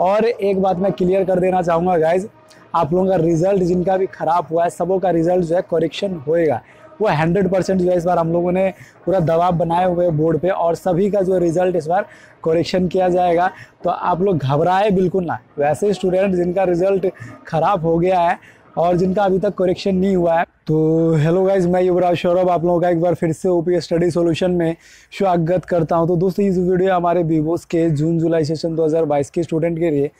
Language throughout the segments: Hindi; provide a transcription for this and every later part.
और एक बात मैं क्लियर कर देना चाहूँगा गाइज, आप लोगों का रिजल्ट जिनका भी ख़राब हुआ है सबों का रिजल्ट जो है करेक्शन होएगा, वो 100% जो है इस बार हम लोगों ने पूरा दबाव बनाए हुए बोर्ड पे और सभी का जो रिजल्ट इस बार करेक्शन किया जाएगा। तो आप लोग घबराए बिल्कुल ना। वैसे स्टूडेंट जिनका रिजल्ट ख़राब हो गया है और जिनका अभी तक करेक्शन नहीं हुआ है, तो हेलो गाइज, मैं युवराज सौरभ आप लोगों का एक बार फिर से ओपी स्टडी सॉल्यूशन में स्वागत करता हूं। तो दोस्तों, इस वीडियो हमारे बीबोस के जून जुलाई सेशन 2022 के स्टूडेंट के लिए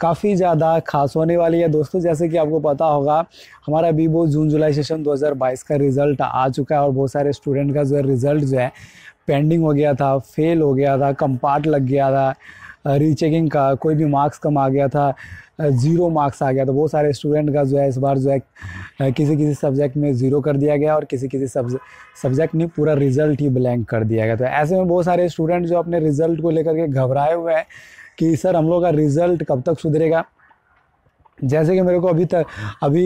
काफ़ी ज़्यादा खास होने वाली है। दोस्तों, जैसे कि आपको पता होगा हमारा बीबोस जून जुलाई सेशन 2022 का रिज़ल्ट आ चुका है और बहुत सारे स्टूडेंट का जो है रिज़ल्ट जो है पेंडिंग हो गया था, फेल हो गया था, कंपार्ट लग गया था, रीचेकिंग का कोई भी मार्क्स कम आ गया था, 0 मार्क्स आ गया था। बहुत सारे स्टूडेंट का जो है इस बार जो है किसी सब्जेक्ट में 0 कर दिया गया और किसी सब्जेक्ट नहीं, पूरा रिज़ल्ट ही ब्लैंक कर दिया गया। तो ऐसे में बहुत सारे स्टूडेंट जो अपने रिज़ल्ट को लेकर के घबराए हुए हैं कि सर हम लोग का रिज़ल्ट कब तक सुधरेगा। जैसे कि मेरे को अभी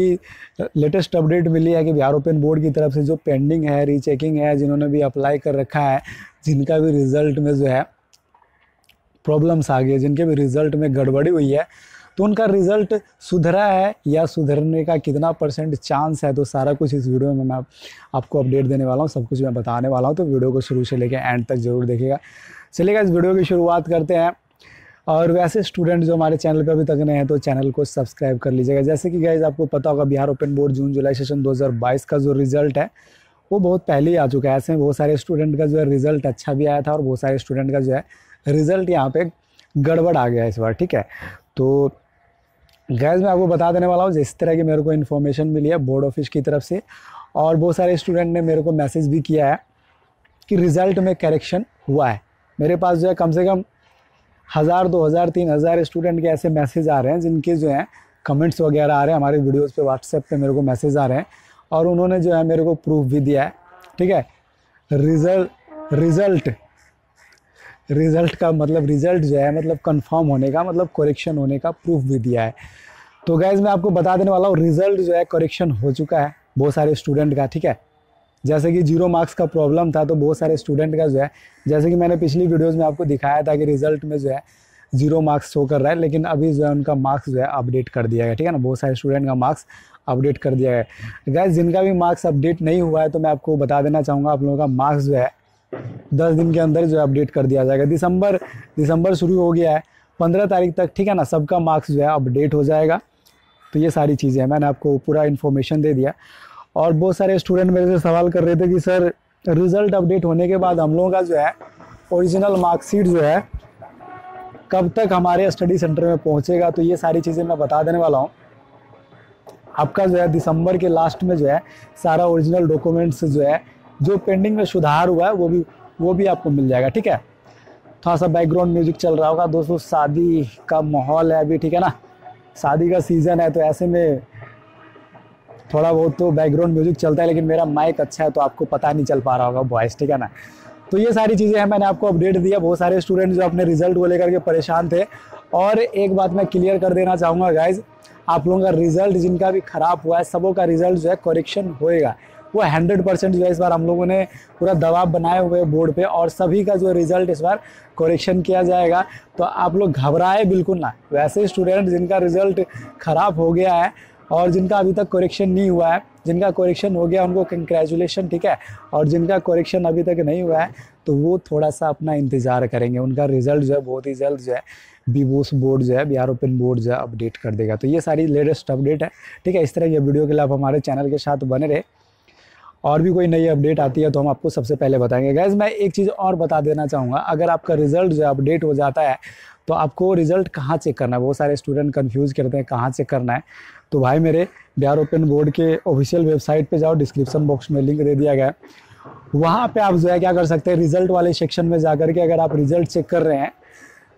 लेटेस्ट अपडेट मिली है कि बिहार ओपन बोर्ड की तरफ से जो पेंडिंग है, रीचेकिंग है, जिन्होंने भी अप्लाई कर रखा है, जिनका भी रिज़ल्ट में जो है प्रॉब्लम्स आ गई है, जिनके भी रिज़ल्ट में गड़बड़ी हुई है, तो उनका रिज़ल्ट सुधरा है या सुधरने का कितना % चांस है, तो सारा कुछ इस वीडियो में मैं आपको अपडेट देने वाला हूँ, सब कुछ मैं बताने वाला हूँ। तो वीडियो को शुरू से लेकर एंड तक ज़रूर देखिएगा। चलिएगा, इस वीडियो की शुरुआत करते हैं। और वैसे स्टूडेंट जो हमारे चैनल पर अभी तक नए हैं तो चैनल को सब्सक्राइब कर लीजिएगा। जैसे कि गाइज आपको पता होगा बिहार ओपन बोर्ड जून जुलाई सेशन 2022 का जो रिज़ल्ट है वो बहुत पहले ही आ चुका है। ऐसे में बहुत सारे स्टूडेंट का जो है रिज़ल्ट अच्छा भी आया था और बहुत सारे स्टूडेंट का जो है रिज़ल्ट यहाँ पे गड़बड़ आ गया इस बार। ठीक है, तो गैस मैं आपको बता देने वाला हूँ जिस तरह की मेरे को इन्फॉर्मेशन मिली है बोर्ड ऑफिस की तरफ से। और बहुत सारे स्टूडेंट ने मेरे को मैसेज भी किया है कि रिज़ल्ट में करेक्शन हुआ है। मेरे पास जो है कम से कम 1000, 2000, 3000 स्टूडेंट के ऐसे मैसेज आ रहे हैं, जिनके जो हैं कमेंट्स वगैरह आ रहे हैं हमारे वीडियोज़ पर, व्हाट्सएप पर मेरे को मैसेज आ रहे हैं और उन्होंने जो है मेरे को प्रूफ भी दिया है। ठीक है, रिज़ल्ट का मतलब रिज़ल्ट जो है मतलब कंफर्म होने का, मतलब करेक्शन होने का प्रूफ भी दिया है। तो गाइज़ मैं आपको बता देने वाला हूँ रिज़ल्ट जो है करेक्शन हो चुका है बहुत सारे स्टूडेंट का। ठीक है, जैसे कि 0 मार्क्स का प्रॉब्लम था तो बहुत सारे स्टूडेंट का जो है, जैसे कि मैंने पिछली वीडियोज़ में आपको दिखाया था कि रिज़ल्ट में जो है 0 मार्क्स शो कर रहा है, लेकिन अभी जो है उनका मार्क्स जो है अपडेट कर दिया गया। ठीक है ना, बहुत सारे स्टूडेंट का मार्क्स अपडेट कर दिया गया। गाइज़ जिनका भी मार्क्स अपडेट नहीं हुआ है तो मैं आपको बता देना चाहूँगा आप लोगों का मार्क्स जो है 10 दिन के अंदर जो है अपडेट कर दिया जाएगा। दिसंबर शुरू हो गया है, 15 तारीख तक, ठीक है ना, सबका मार्क्स जो है अपडेट हो जाएगा। तो ये सारी चीज़ें हैं, मैंने आपको पूरा इन्फॉर्मेशन दे दिया। और बहुत सारे स्टूडेंट मेरे से सवाल कर रहे थे कि सर रिज़ल्ट अपडेट होने के बाद हम लोगों का जो है ओरिजिनल मार्कशीट जो है कब तक हमारे स्टडी सेंटर में पहुँचेगा। तो ये सारी चीज़ें मैं बता देने वाला हूँ। आपका जो है दिसंबर के लास्ट में जो है सारा ओरिजिनल डॉक्यूमेंट्स जो है, जो पेंडिंग में सुधार हुआ है वो भी आपको मिल जाएगा। ठीक है, थोड़ा सा बैकग्राउंड म्यूजिक चल रहा होगा। दोस्तों, शादी का माहौल है अभी, ठीक है ना, शादी का सीज़न है, तो ऐसे में थोड़ा बहुत तो बैकग्राउंड म्यूजिक चलता है, लेकिन मेरा माइक अच्छा है तो आपको पता नहीं चल पा रहा होगा वॉइस, ठीक है ना। तो ये सारी चीज़ें हैं, मैंने आपको अपडेट दिया। बहुत सारे स्टूडेंट जो अपने रिज़ल्ट को लेकर के परेशान थे। और एक बात मैं क्लियर कर देना चाहूँगा गाइज, आप लोगों का रिज़ल्ट जिनका भी ख़राब हुआ है सबों का रिज़ल्ट जो है करेक्शन होएगा, वो 100% जो है इस बार हम लोगों ने पूरा दबाव बनाए हुए बोर्ड पे और सभी का जो रिज़ल्ट इस बार करेक्शन किया जाएगा। तो आप लोग घबराए बिल्कुल ना। वैसे स्टूडेंट जिनका रिज़ल्ट ख़राब हो गया है और जिनका अभी तक करेक्शन नहीं हुआ है, जिनका करेक्शन हो गया उनको कंग्रेचुलेशन, ठीक है, और जिनका करेक्शन अभी तक नहीं हुआ है तो वो थोड़ा सा अपना इंतज़ार करेंगे, उनका रिज़ल्ट जो है बहुत ही जल्द जो है बीबोस बोर्ड जो है बिहार ओपन बोर्ड जो है अपडेट कर देगा। तो ये सारी लेटेस्ट अपडेट है। ठीक है, इस तरह की वीडियो के लिए आप हमारे चैनल के साथ बने रहे। और भी कोई नई अपडेट आती है तो हम आपको सबसे पहले बताएंगे। गाइज मैं एक चीज़ और बता देना चाहूँगा, अगर आपका रिज़ल्ट जो है अपडेट हो जाता है तो आपको रिज़ल्ट कहाँ चेक करना है। बहुत सारे स्टूडेंट कंफ्यूज करते हैं कहाँ चेक करना है, तो भाई मेरे बिहार ओपन बोर्ड के ऑफिशियल वेबसाइट पे जाओ, डिस्क्रिप्शन बॉक्स में लिंक दे दिया गया है, वहाँ पे आप जो है क्या कर सकते हैं, रिज़ल्ट वाले सेक्शन में जाकर के अगर आप रिज़ल्ट चेक कर रहे हैं,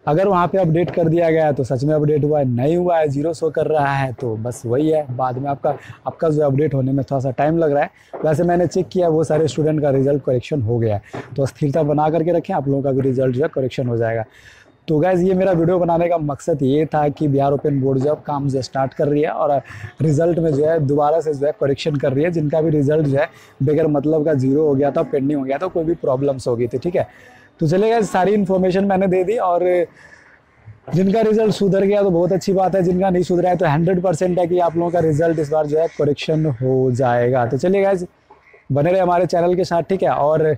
अगर वहाँ पे अपडेट कर दिया गया है तो सच में अपडेट हुआ है, नहीं हुआ है, 0 शो कर रहा है तो बस वही है, बाद में आपका जो अपडेट होने में थोड़ा सा टाइम लग रहा है। वैसे मैंने चेक किया, वो सारे स्टूडेंट का रिज़ल्ट करेक्शन हो गया है। तो स्थिरता बना करके रखें, आप लोगों का भी रिज़ल्ट जो है करेक्शन हो जाएगा। तो गाइज़ ये मेरा वीडियो बनाने का मकसद ये था कि बिहार ओपन बोर्ड जो काम जो स्टार्ट कर रही है और रिज़ल्ट में जो है दोबारा से जो है करेक्शन कर रही है। जिनका भी रिज़ल्ट जो है बगैर मतलब का 0 हो गया था, पेंडिंग हो गया था, कोई भी प्रॉब्लम्स हो गई थी। ठीक है, तो चलिए गाइज़ सारी इन्फॉर्मेशन मैंने दे दी। और जिनका रिजल्ट सुधर गया तो बहुत अच्छी बात है, जिनका नहीं सुधरा है तो 100% है कि आप लोगों का रिजल्ट इस बार जो है करेक्शन हो जाएगा। तो चलिए गाइज बने रहे हमारे चैनल के साथ, ठीक है। और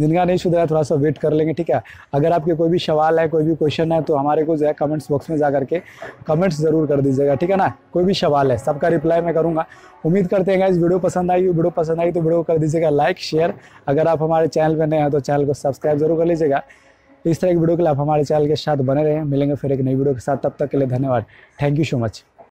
जिनका नहीं सुधरा थोड़ा सा वेट कर लेंगे, ठीक है। अगर आपके कोई भी सवाल है, कोई भी क्वेश्चन है तो हमारे को जो है कमेंट्स बॉक्स में जा करके कमेंट्स ज़रूर कर दीजिएगा, ठीक है ना। कोई भी सवाल है सबका रिप्लाई मैं करूँगा। उम्मीद करते हैं गाइस वीडियो पसंद आई। वीडियो पसंद आई तो वीडियो कर दीजिएगा लाइक शेयर। अगर आप हमारे चैनल पर नए हैं तो चैनल को सब्सक्राइब जरूर कर लीजिएगा। इस तरह की वीडियो के लिए आप हमारे चैनल के साथ बने रहें। मिलेंगे फिर एक नई वीडियो के साथ, तब तक के लिए धन्यवाद। Thank you so much.